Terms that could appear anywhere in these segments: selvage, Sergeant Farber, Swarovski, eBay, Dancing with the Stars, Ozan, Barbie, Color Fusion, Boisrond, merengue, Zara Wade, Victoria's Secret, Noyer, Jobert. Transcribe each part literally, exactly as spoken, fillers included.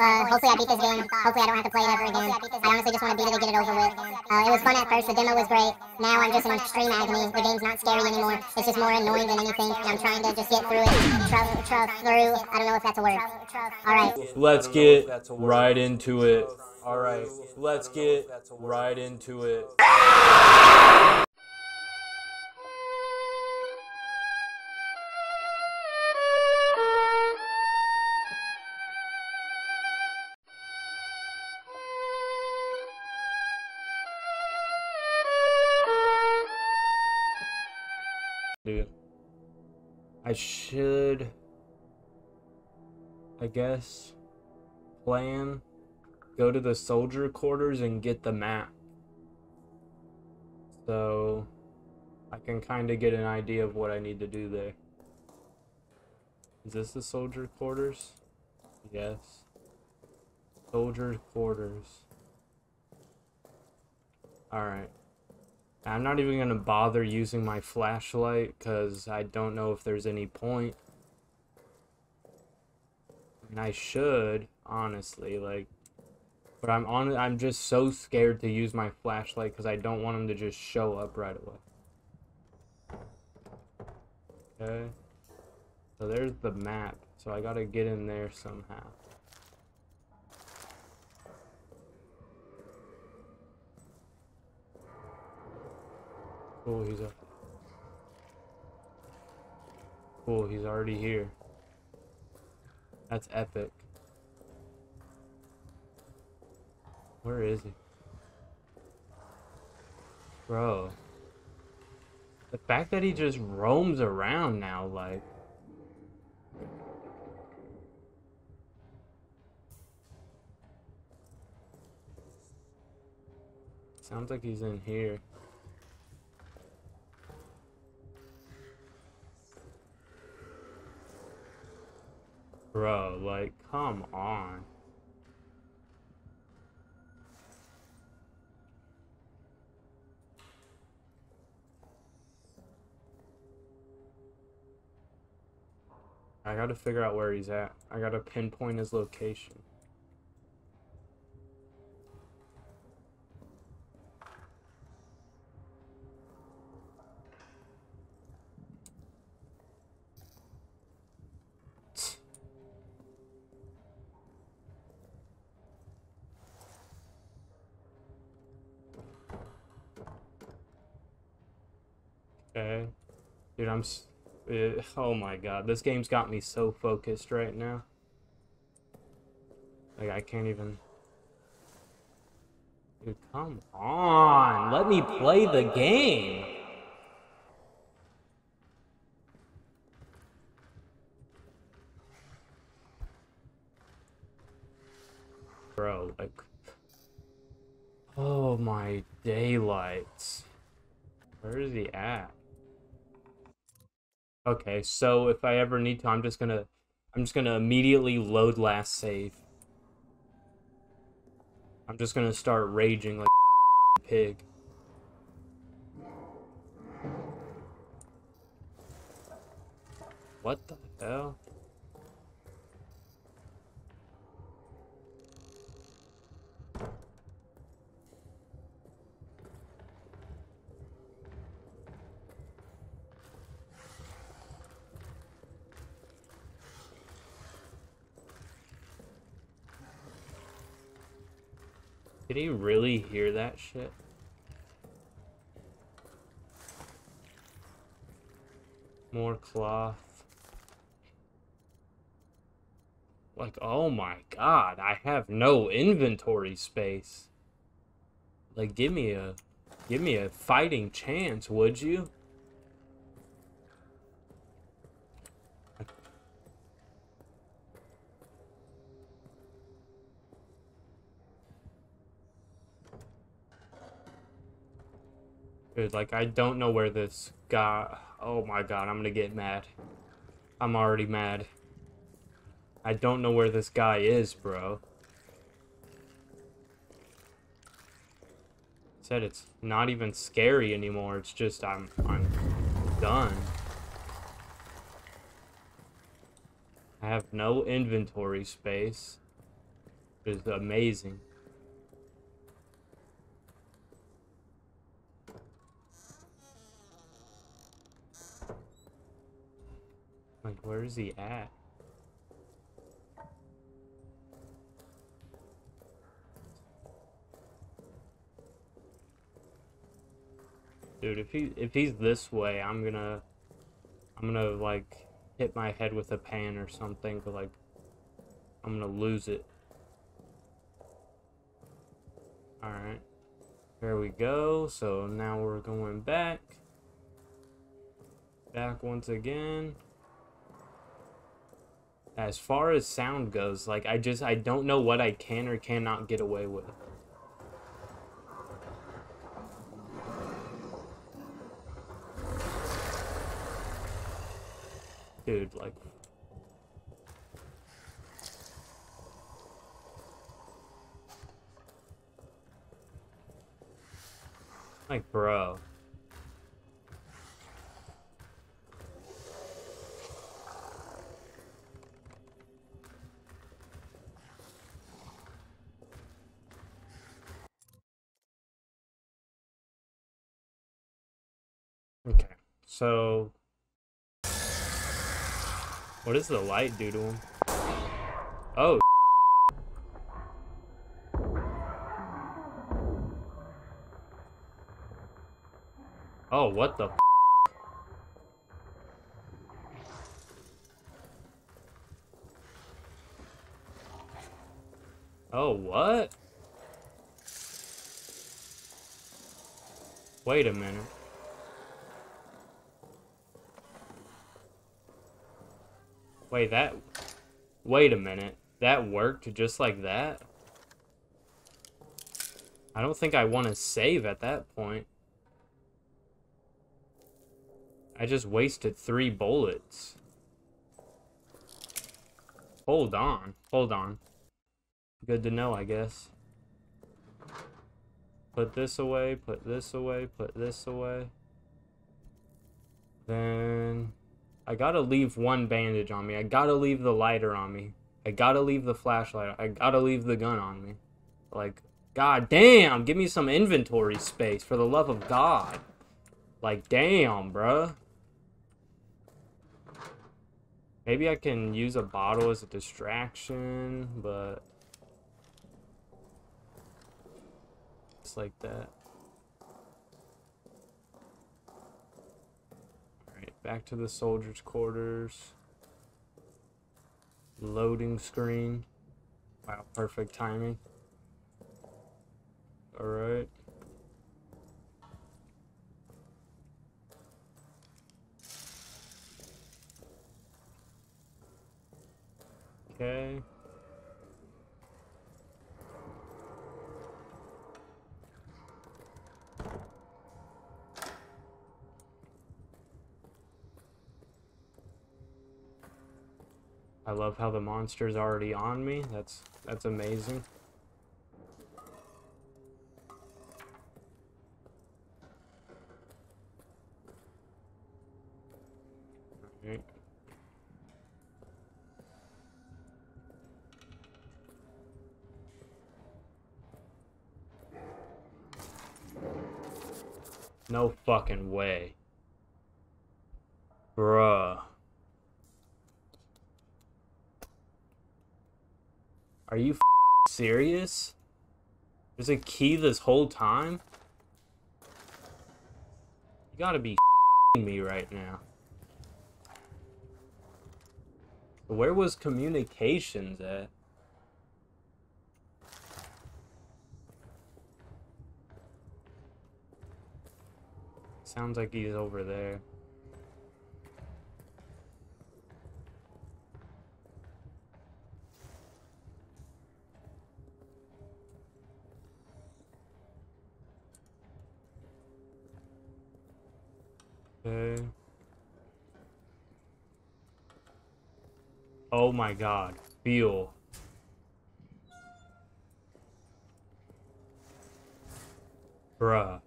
Uh, hopefully I beat this game. Hopefully I don't have to play it ever again. I honestly just want to beat it and get it over with. Uh, it was fun at first. The demo was great. Now I'm just in extreme agony. The game's not scary anymore. It's just more annoying than anything. And I'm trying to just get through it. Truff, truff, through. I don't know if that's a word. Alright. Let's get right into it. Alright. Let's get right into it. Dude, I should, I guess, plan, go to the soldier quarters and get the map, so I can kind of get an idea of what I need to do there. Is this the soldier quarters? Yes. Soldier quarters. Alright. I'm not even going to bother using my flashlight because I don't know if there's any point. And I should, honestly, like, but I'm on, I'm just so scared to use my flashlight because I don't want them to just show up right away. Okay. So there's the map. So I got to get in there somehow. Cool, he's up. Cool, he's already here. That's epic. Where is he? Bro. The fact that he just roams around now, like... Sounds like he's in here. Bro, like, come on. I gotta figure out where he's at. I gotta pinpoint his location. Okay. Dude, I'm... It, oh my god, this game's got me so focused right now. Like, I can't even... Dude, come on! Let me play the game! Bro, like... Oh my daylights. Where is he at? Okay, so if I ever need to, I'm just gonna, I'm just gonna immediately load last save. I'm just gonna start raging like a pig. What the hell? Did he really hear that shit? More cloth. Like, oh my god, I have no inventory space. Like, give me a, give me a fighting chance, would you? Dude, like, I don't know where this guy... Oh my god, I'm gonna get mad. I'm already mad. I don't know where this guy is, bro. Said it's not even scary anymore, it's just I'm, I'm done. I have no inventory space. is amazing. Like, where is he at? Dude, if he if he's this way, I'm gonna I'm gonna like hit my head with a pan or something, but like I'm gonna lose it. Alright. There we go. So now we're going back. Back once again. As far as sound goes, like I just I don't know what I can or cannot get away with. Dude, like, like, bro. Okay, so. What does the light do to him? Oh. Oh, what the? Oh, what? Wait a minute. Wait, that... Wait a minute. That worked just like that? I don't think I want to save at that point. I just wasted three bullets. Hold on. Hold on. Good to know, I guess. Put this away, put this away, put this away. Then... I gotta leave one bandage on me. I gotta leave the lighter on me. I gotta leave the flashlight. I gotta leave the gun on me. Like, god damn, give me some inventory space for the love of God. Like, damn, bruh. Maybe I can use a bottle as a distraction, but... It's like that. Back to the soldiers' quarters. Loading screen. Wow, perfect timing. Alright. Okay. I love how the monster's already on me. That's that's amazing. Okay. No fucking way. Bruh. Are you f serious? There's a key this whole time? You gotta be f-ing me right now. Where was communications at? Sounds like he's over there. Oh my god, fuel. Bruh.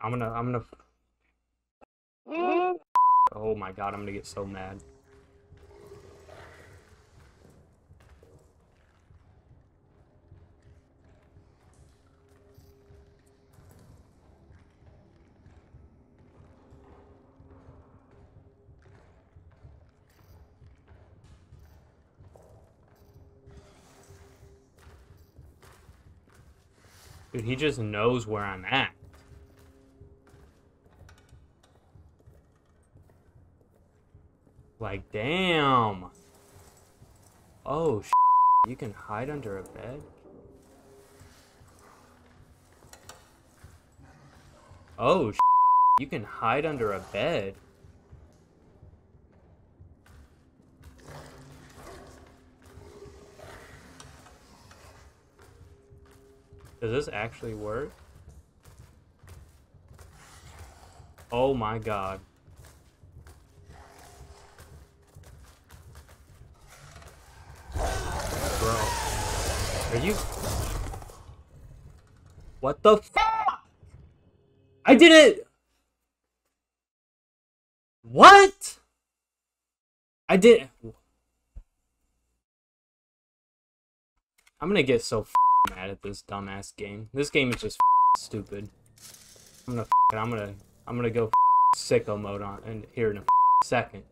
I'm gonna, I'm gonna. Mm. Oh my god, I'm gonna get so mad. Dude, he just knows where I'm at. Like, damn. Oh, sh**. You can hide under a bed? Oh, sh**. You can hide under a bed? Does this actually work? Oh my god. Bro. Are you... What the f***? I did it! What? I did... I'm gonna get so f***. Mad at this dumbass game. This game is just f stupid. I'm gonna, f it. I'm gonna, I'm gonna go f sicko mode on and here in a f second.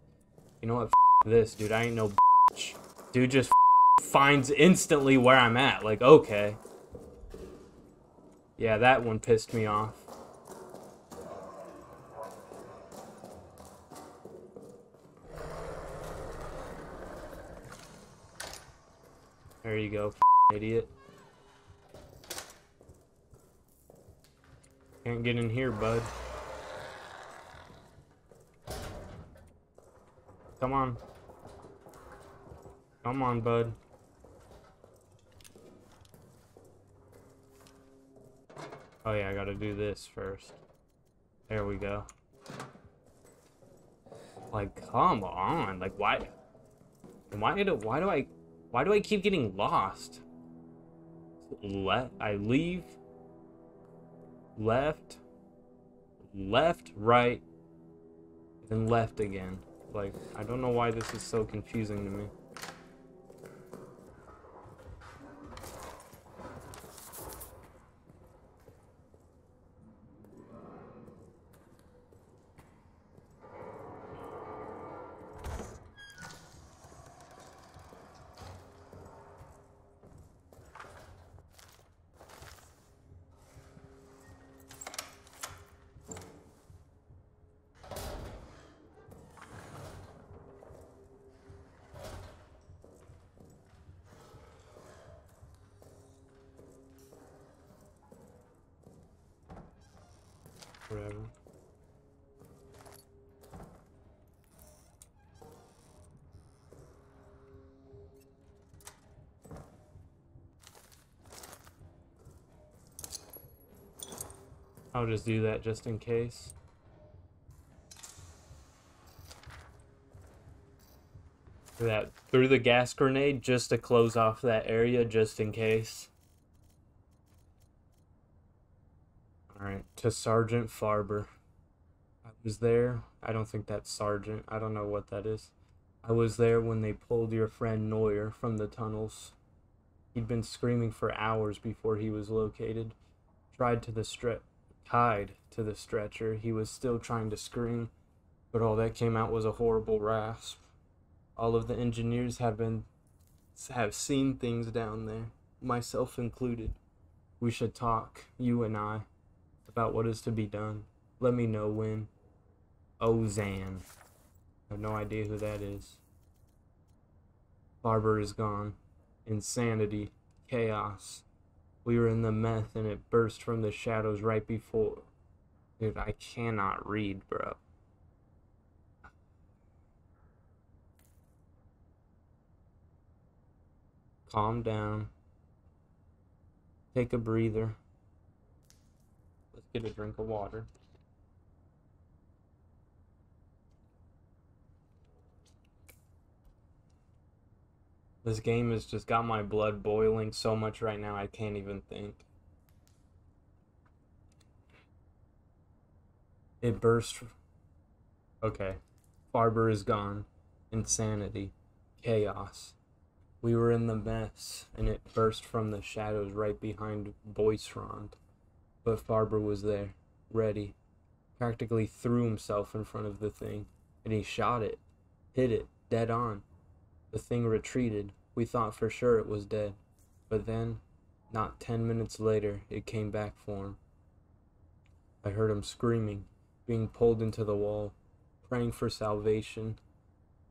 You know what? F this dude, I ain't no bitch. Dude just f finds instantly where I'm at. Like, okay, yeah, that one pissed me off. There you go, f idiot. Can't get in here, bud. Come on. Come on, bud. Oh yeah, I gotta do this first. There we go. Like, come on. Like, why? Why did it? Why do I? Why do I keep getting lost? Let I leave. Left, left, right, then left again. Like, I don't know why this is so confusing to me. Forever. I'll just do that just in case. That threw the gas grenade just to close off that area just in case. To Sergeant Farber. I was there. I don't think that's Sergeant. I don't know what that is. I was there when they pulled your friend Noyer from the tunnels. He'd been screaming for hours before he was located. Tried to the stre- tied to the stretcher. He was still trying to scream, but all that came out was a horrible rasp. All of the engineers have been have seen things down there, myself included. We should talk, you and I, about what is to be done. Let me know when. Ozan. I have no idea who that is. Barber is gone. Insanity. Chaos. We were in the meth and it burst from the shadows right before. Dude, I cannot read, bro. Calm down. Take a breather. Get a drink of water. This game has just got my blood boiling so much right now I can't even think. It burst. Okay. Farber is gone. Insanity. Chaos. We were in the mess, and it burst from the shadows right behind Boisrond. But Farber was there, ready. Practically threw himself in front of the thing, and he shot it. Hit it, dead on. The thing retreated. We thought for sure it was dead. But then, not ten minutes later, it came back for him. I heard him screaming, being pulled into the wall, praying for salvation.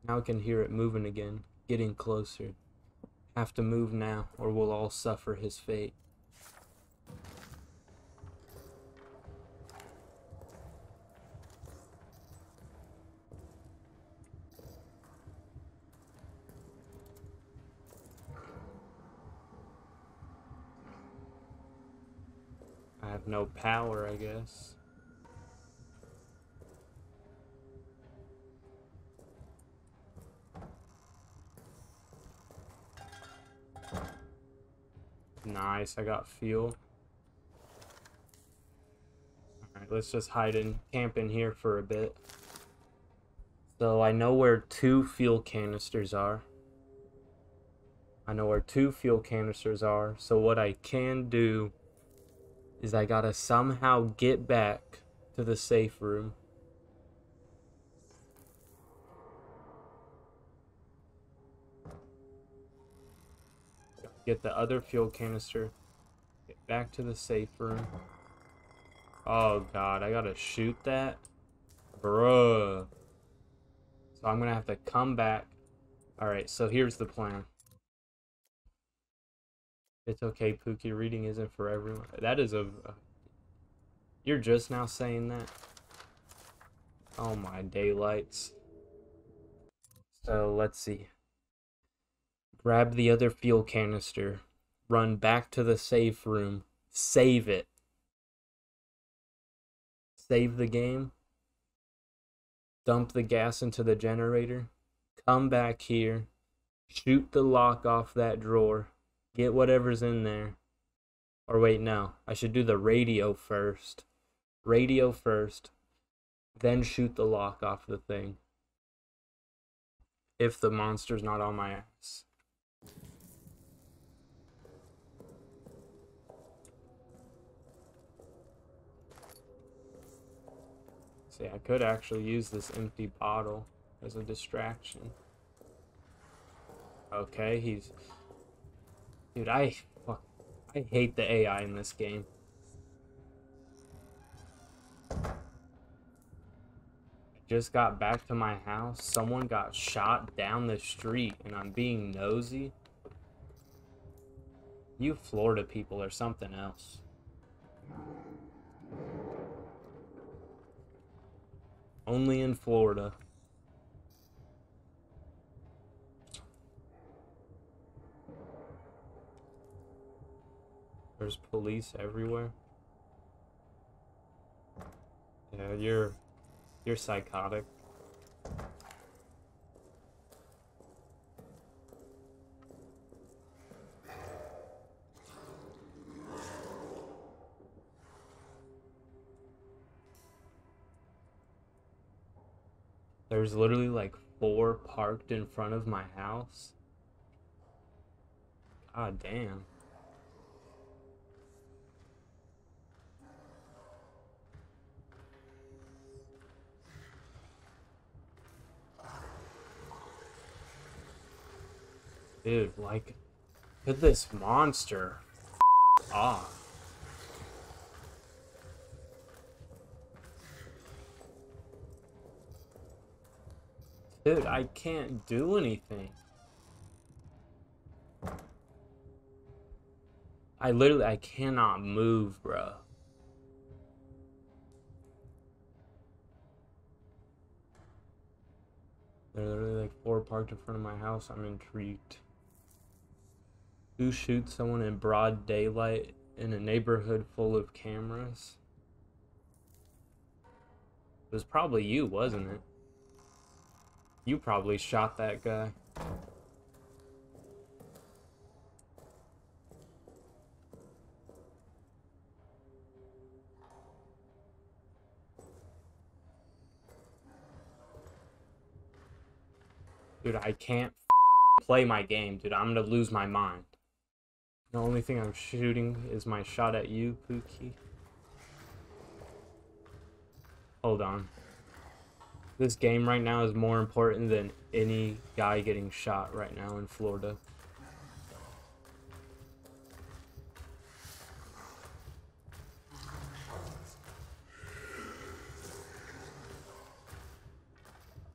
Now I can hear it moving again, getting closer. Have to move now, or we'll all suffer his fate. I have no power, I guess. Nice, I got fuel. Alright, let's just hide in, camp in here for a bit. So I know where two fuel canisters are. I know where two fuel canisters are, so what I can do is I gotta somehow get back to the safe room. Get the other fuel canister. Get back to the safe room. Oh god, I gotta shoot that? Bruh. So I'm gonna have to come back. Alright, so here's the plan. It's okay, Pookie. Reading isn't for everyone. That is a... You're just now saying that? Oh my daylights. So, let's see. Grab the other fuel canister, run back to the safe room, save it. Save the game, dump the gas into the generator, come back here, shoot the lock off that drawer, get whatever's in there. Or wait, no, I should do the radio first. Radio first, then shoot the lock off the thing. If the monster's not on my ass. See, I could actually use this empty bottle as a distraction. Okay, he's... Dude, I... Fuck, I hate the A I in this game. Just got back to my house. Someone got shot down the street, and I'm being nosy. You Florida people are something else. Only in Florida. There's police everywhere. Yeah, you're... You're psychotic. There's literally like four parked in front of my house. God damn. Dude, like, could this monster f*** off? Dude, I can't do anything. I literally, I cannot move, bro. There are literally like four parked in front of my house. I'm intrigued. Who shoots someone in broad daylight in a neighborhood full of cameras? It was probably you, wasn't it? You probably shot that guy. Dude, I can't play my game, dude. I'm gonna lose my mind. The only thing I'm shooting is my shot at you, Pookie. Hold on. This game right now is more important than any guy getting shot right now in Florida.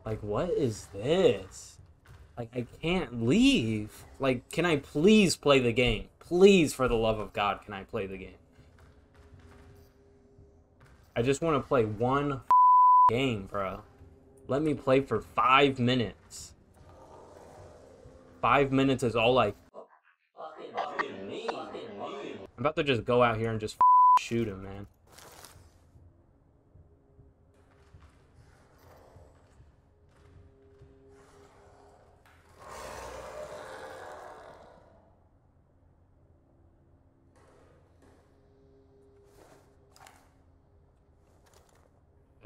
Like, what is this? Like, I can't leave. Like, can I please play the game? Please, for the love of God, can I play the game? I just want to play one game, bro. Let me play for five minutes. Five minutes is all I... I'm about to just go out here and just shoot him, man.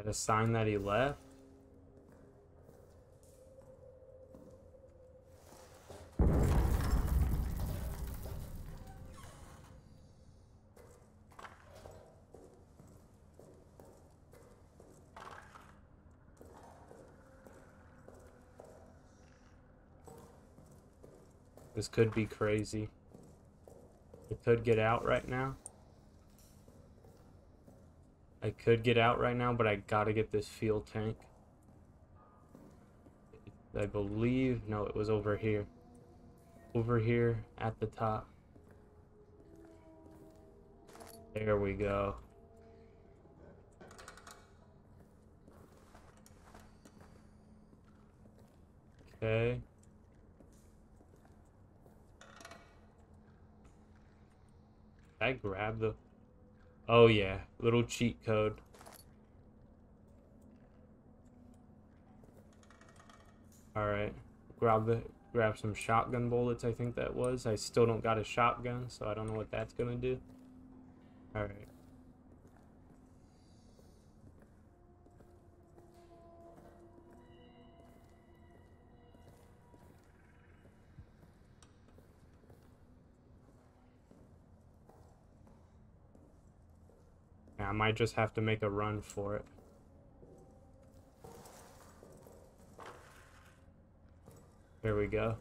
A sign that he left. This could be crazy. It could get out right now. I could get out right now, but I gotta get this fuel tank. I believe... No, it was over here. Over here at the top. There we go. Okay. Did I grab the... Oh yeah, little cheat code. All right, grab the grab some shotgun bullets. I think that was. I still don't got a shotgun, so I don't know what that's gonna do. All right. I might just have to make a run for it. There we go.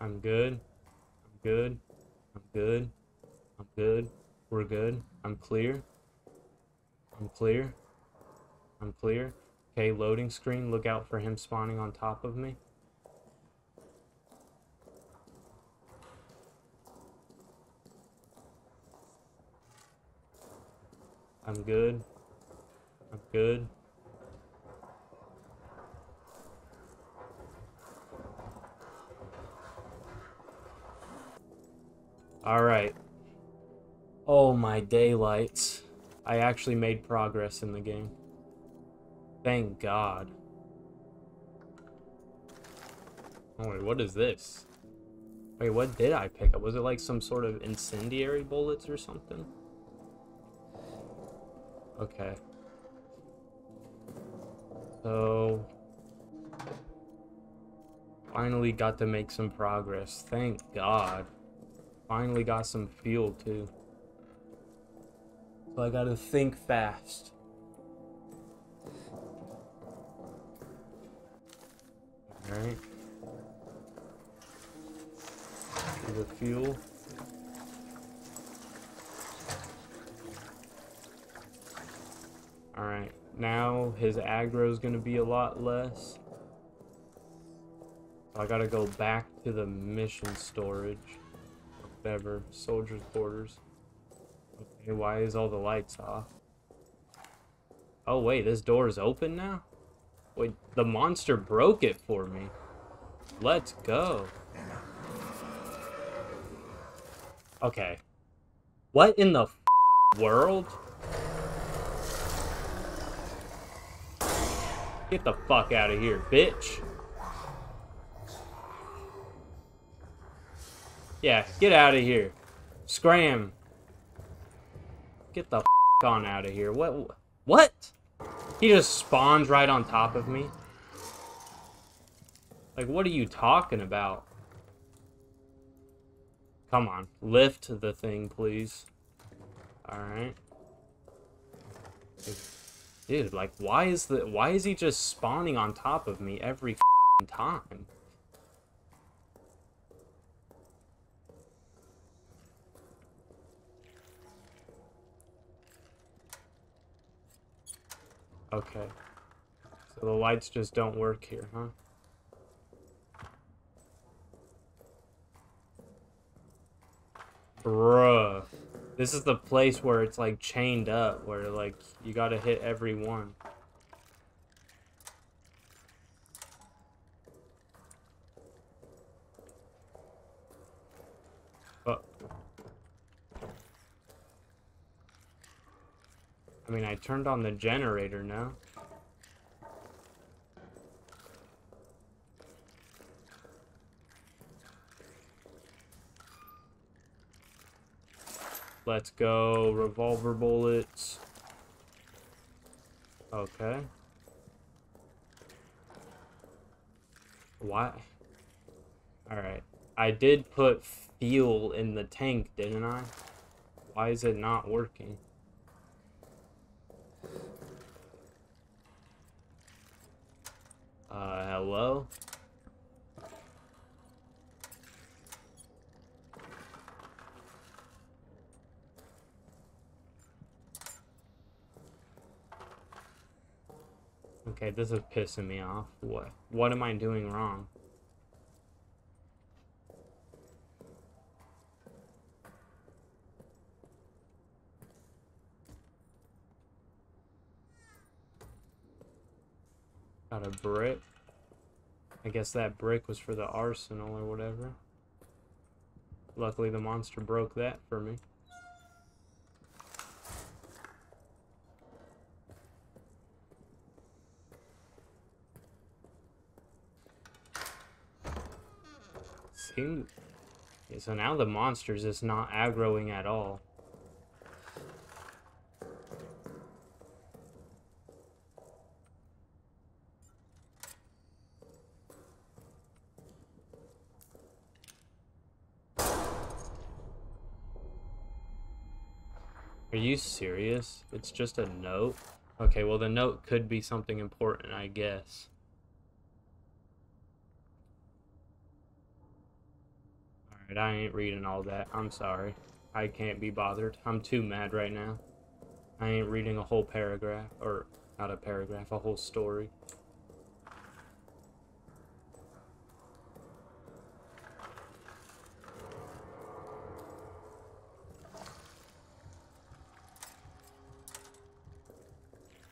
I'm good. I'm good. I'm good. I'm good. We're good. I'm clear. I'm clear. I'm clear. Okay, loading screen. Look out for him spawning on top of me. I'm good. I'm good. All right. Oh my daylights. I actually made progress in the game. Thank God. Oh wait, what is this? Wait, what did I pick up? Was it like some sort of incendiary bullets or something? Okay. So finally got to make some progress. Thank God. Finally got some fuel too. So I gotta think fast. Alright. The fuel. Alright, now his aggro is going to be a lot less. I gotta go back to the mission storage. Whatever, soldier's quarters. Okay, why is all the lights off? Oh wait, this door is open now? Wait, the monster broke it for me. Let's go. Okay. What in the f world? Get the fuck out of here, bitch. Yeah, get out of here. Scram. Get the f*** on out of here. What? What? He just spawns right on top of me? Like, what are you talking about? Come on. Lift the thing, please. Alright. Dude, like, why is the why is he just spawning on top of me every f***ing time? Okay. So the lights just don't work here, huh? Bruh. This is the place where it's like chained up, where like you gotta hit every one. But I mean, I turned on the generator now. Let's go, revolver bullets. Okay. Why? Alright. I did put fuel in the tank, didn't I? Why is it not working? Uh, hello? Okay, this is pissing me off. What? What am I doing wrong? Got a brick. I guess that brick was for the arsenal or whatever. Luckily, the monster broke that for me. Okay, so now the monster's just not aggroing at all. Are you serious? It's just a note? Okay, well the note could be something important, I guess. I ain't reading all that. I'm sorry. I can't be bothered. I'm too mad right now. I ain't reading a whole paragraph. Or, not a paragraph, a whole story.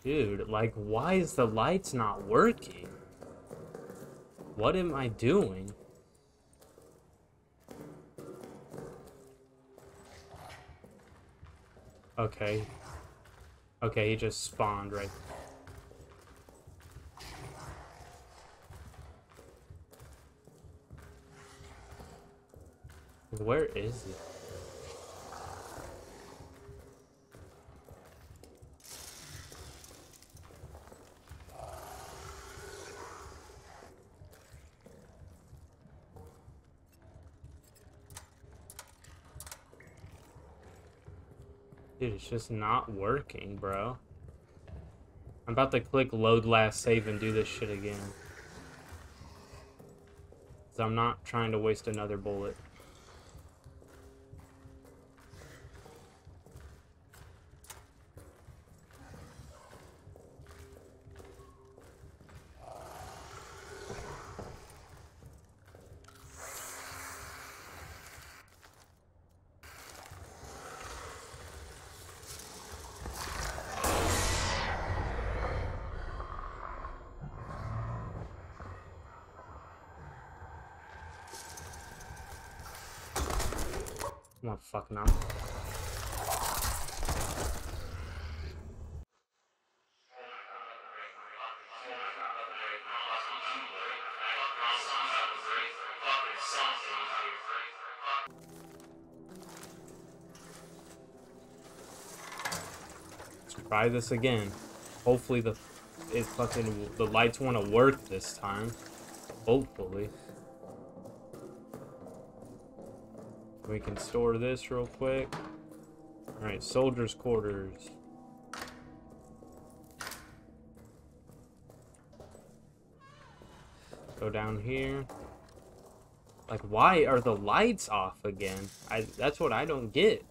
Dude, like, why is the lights not working? What am I doing? Okay. Okay, he just spawned right there. Where is he? Dude, it's just not working, bro. I'm about to click load last save and do this shit again. So I'm not trying to waste another bullet. No, fuck no. Try this again. Hopefully the it fucking the lights want to work this time. Hopefully. We can store this real quick. All right, soldiers' quarters. Go down here. Like, why are the lights off again? I that's what I don't get.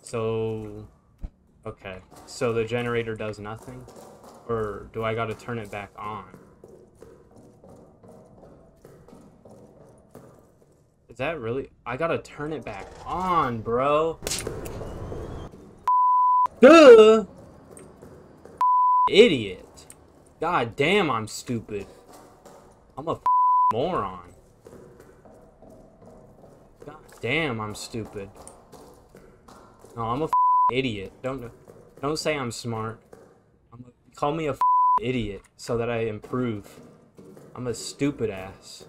So, okay. So the generator does nothing? Or do I gotta turn it back on? Is that really? I gotta turn it back on, bro. Duh! Idiot. God damn, I'm stupid. I'm a moron. God damn, I'm stupid. No, I'm a idiot. Don't don't say I'm smart. I'm a, call me a idiot so that I improve. I'm a stupid ass.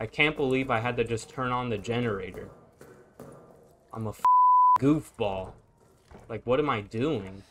I can't believe I had to just turn on the generator. I'm a goofball. Like, what am I doing?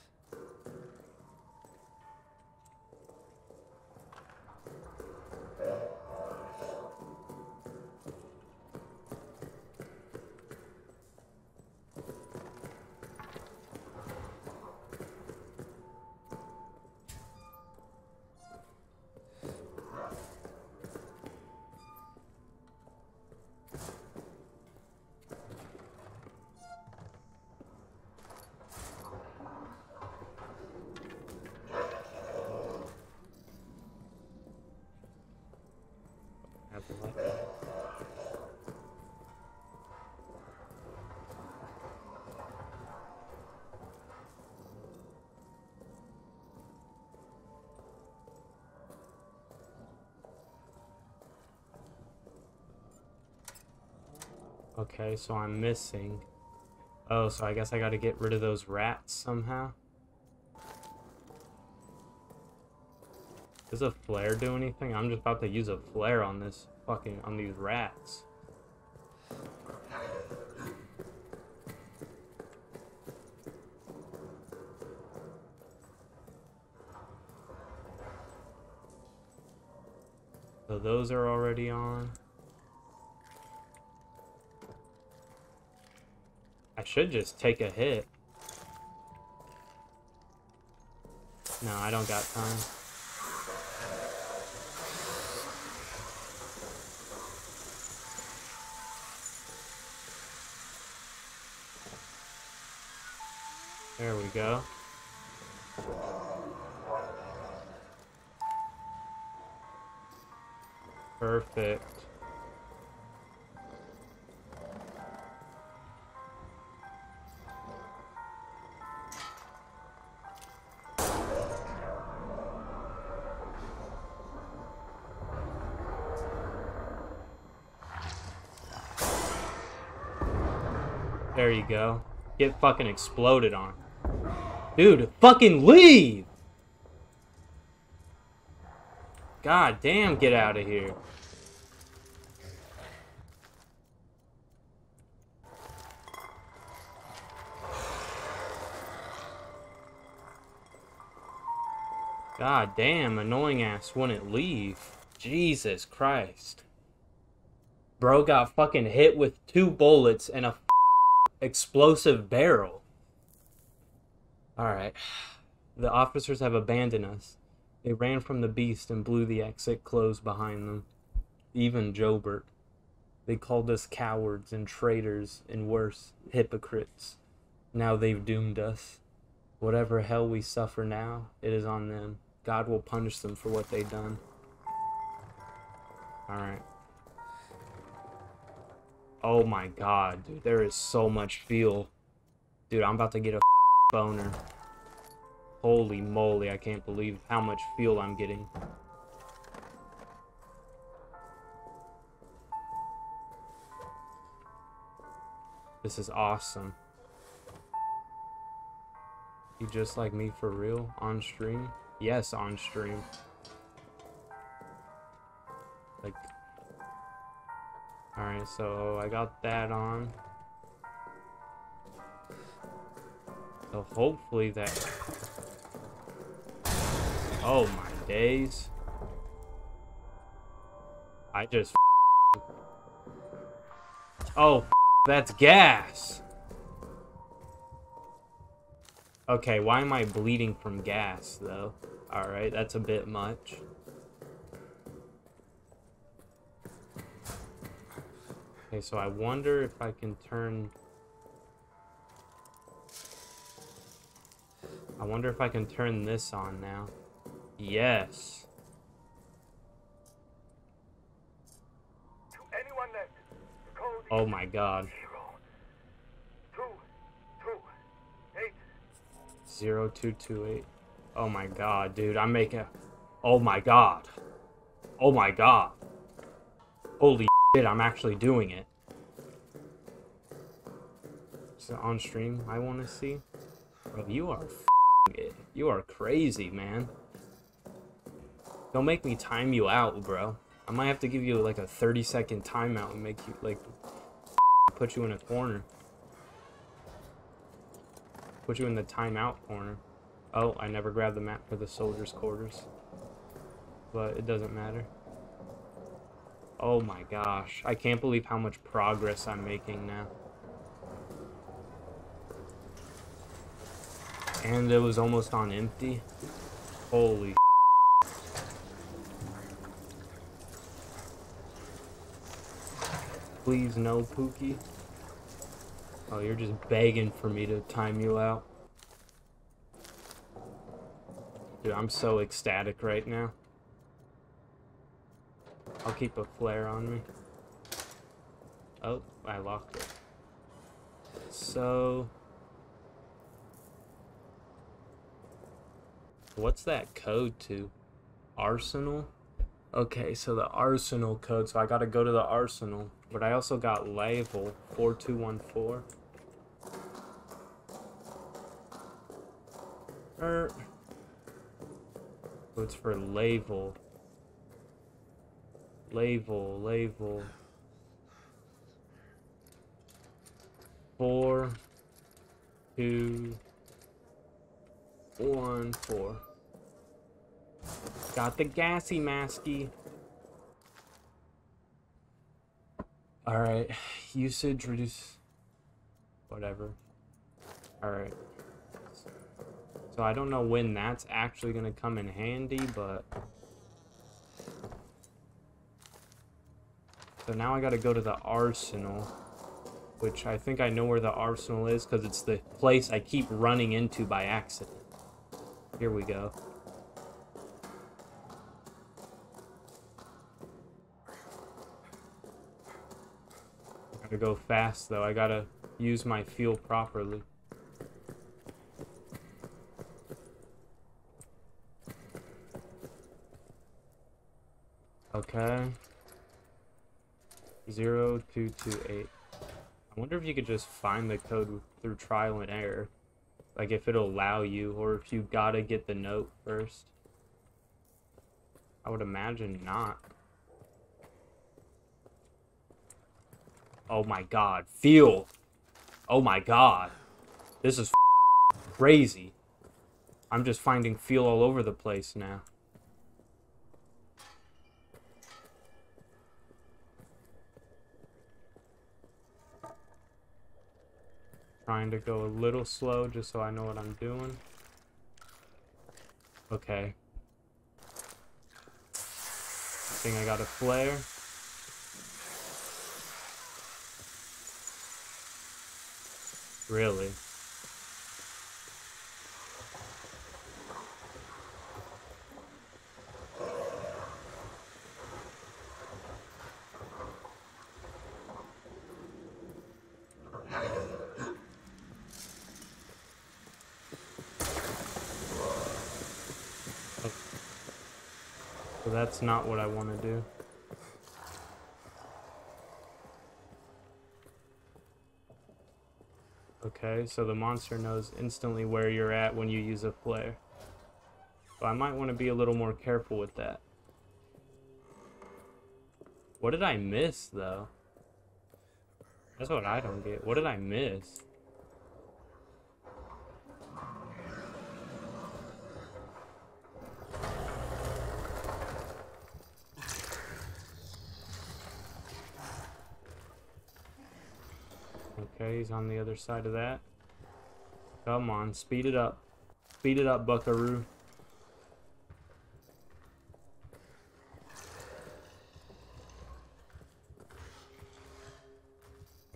Okay, so I'm missing. Oh, so I guess I gotta get rid of those rats somehow. Does a flare do anything? I'm just about to use a flare on this fucking, on these rats. So those are already on. I should just take a hit. No, I don't got time. There we go. Perfect. There you go. Get fucking exploded on. Dude, fucking leave! God damn, get out of here. God damn, annoying ass wouldn't leave. Jesus Christ. Bro got fucking hit with two bullets and a explosive barrel. Alright. The officers have abandoned us. They ran from the beast and blew the exit closed behind them. Even Jobert. They called us cowards and traitors and worse, hypocrites. Now they've doomed us. Whatever hell we suffer now, it is on them. God will punish them for what they've done. Alright. Oh my god, dude, there is so much feel. Dude, I'm about to get a boner. Holy moly, I can't believe how much feel I'm getting. This is awesome. You just like me for real? On stream? Yes, on stream. Like... Alright, so I got that on. So hopefully that... Oh my days. I just... Oh, that's gas. Okay, why am I bleeding from gas, though? Alright, that's a bit much. Okay, so I wonder if I can turn... I wonder if I can turn this on now. Yes. Oh my god. zero two two eight. Oh my god, dude. I'm making... Oh my god. Oh my god. Holy shit, I'm actually doing it. Is it on stream? I want to see. Bro, you are f***ing it. You are crazy, man. Don't make me time you out, bro. I might have to give you like a thirty second timeout and make you like put you in a corner. Put you in the timeout corner. Oh, I never grabbed the map for the soldiers' quarters. But it doesn't matter. Oh my gosh. I can't believe how much progress I'm making now. And it was almost on empty. Holy please no, Pookie. Oh, you're just begging for me to time you out. Dude, I'm so ecstatic right now. I'll keep a flare on me. Oh, I locked it. So... What's that code to? Arsenal? Okay, so the Arsenal code, so I gotta go to the Arsenal. But I also got label four two one four. Er, so it's for label. Label, label. four two one four. Got the gassy masky. Alright, usage, reduce, whatever. Alright. So I don't know when that's actually going to come in handy, but... So now I got to go to the Arsenal, which I think I know where the Arsenal is because it's the place I keep running into by accident. Here we go. To go fast though, I gotta use my fuel properly. Okay. Zero two two eight. I wonder if you could just find the code through trial and error, like if it'll allow you, or if you gotta get the note first. I would imagine not. Oh my god, fuel! Oh my god, this is crazy. I'm just finding fuel all over the place now. Trying to go a little slow just so I know what I'm doing. Okay. I think I got a flare. Really? Oh. So that's not what I want to do. Okay, so the monster knows instantly where you're at when you use a flare. So I might want to be a little more careful with that. What did I miss, though? That's what I don't get. What did I miss? Okay, he's on the other side of that. Come on, speed it up. Speed it up, buckaroo.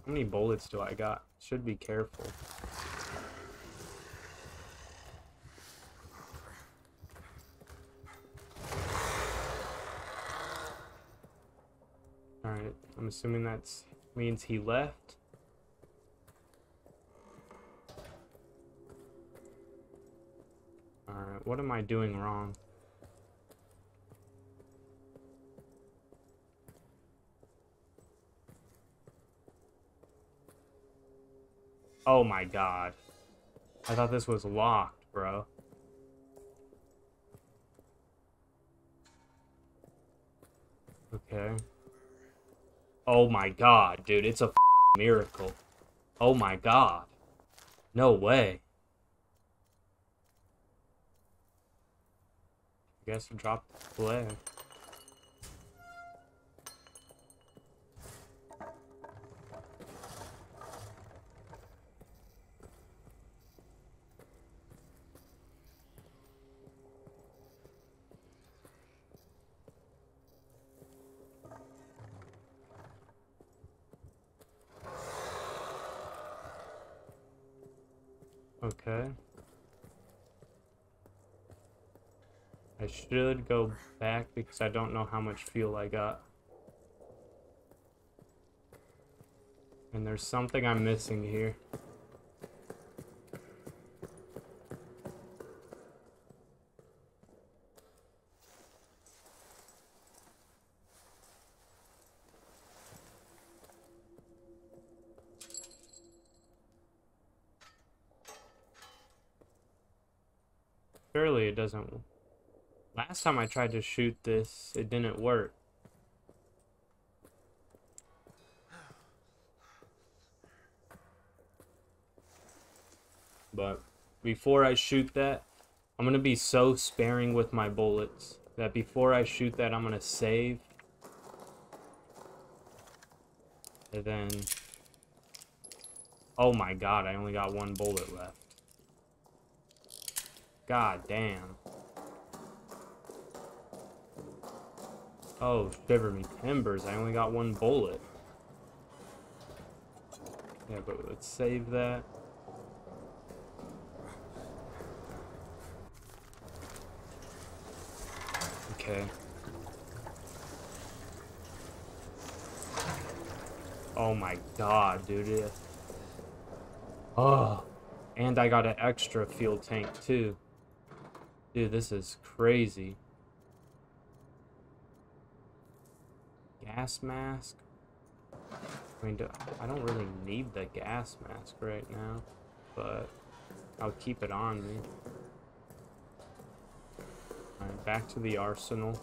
How many bullets do I got? Should be careful. Alright, I'm assuming that means he left. Alright, what am I doing wrong? Oh my god. I thought this was locked, bro. Okay. Oh my god, dude. It's a miracle. Oh my god. No way. I guess I dropped the flare. Okay. I should go back because I don't know how much fuel I got. And there's something I'm missing here. Surely it doesn't. Last time I tried to shoot this, it didn't work. But before I shoot that, I'm going to be so sparing with my bullets that before I shoot that, I'm going to save. And then, oh my god, I only got one bullet left. God damn. Oh, shiver me timbers. I only got one bullet. Yeah, but let's save that. Okay. Oh my god, dude. Oh, and I got an extra fuel tank too. Dude, this is crazy. Gas mask? I mean, do, I don't really need the gas mask right now, but I'll keep it on me. Alright, back to the arsenal.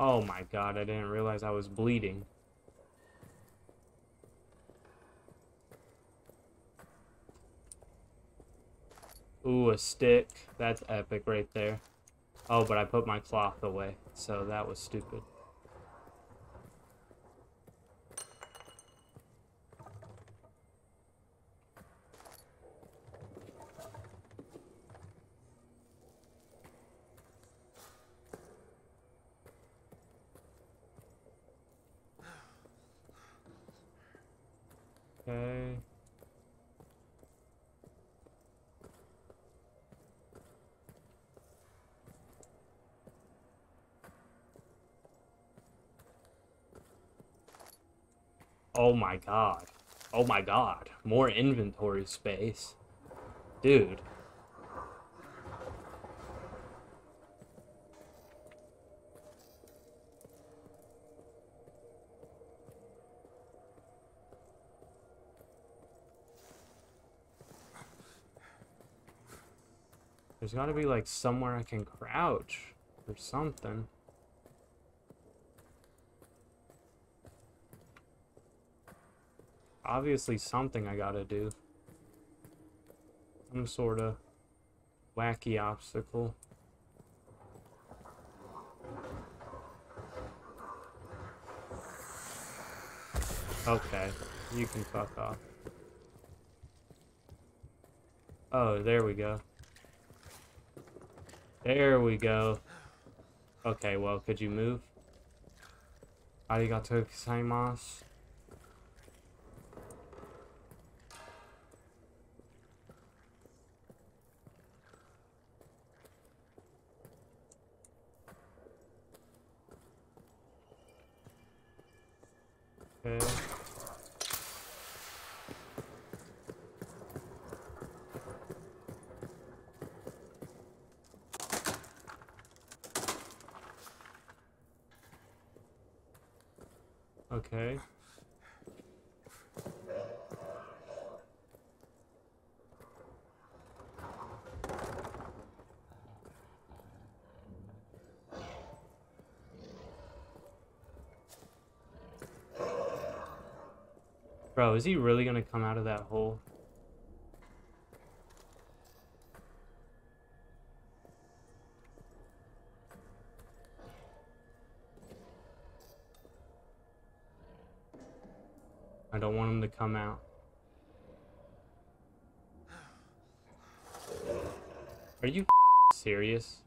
Oh my god, I didn't realize I was bleeding. Ooh, a stick. That's epic right there. Oh, but I put my cloth away, so that was stupid. Okay. Oh my god. Oh my god. More inventory space. Dude. There's gotta be like somewhere I can crouch or something. Obviously something I gotta do. Some sort of wacky obstacle. Okay, you can fuck off. Oh, there we go. There we go. Okay, well, could you move? Arigatou gozaimasu. Okay. Okay. Bro, is he really gonna come out of that hole? I don't want him to come out. Are you serious?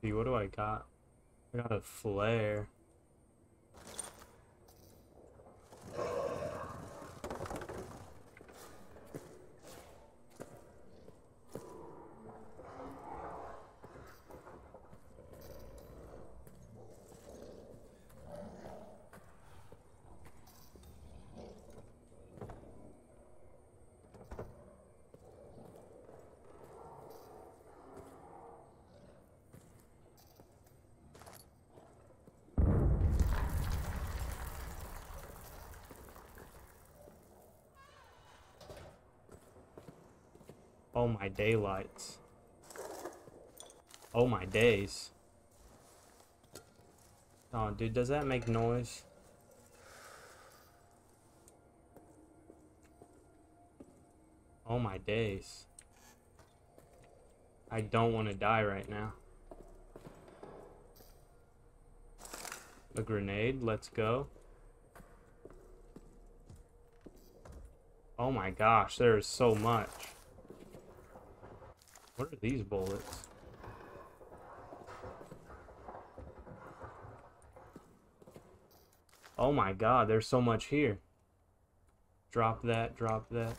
See, what do I got? I got a flare. Oh my daylights. Oh my days. Oh dude, does that make noise? Oh my days. I don't want to die right now. A grenade, let's go. Oh my gosh, there is so much. What are these bullets? Oh my god, there's so much here. Drop that, drop that.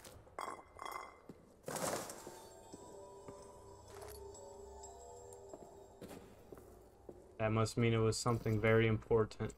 That must mean it was something very important.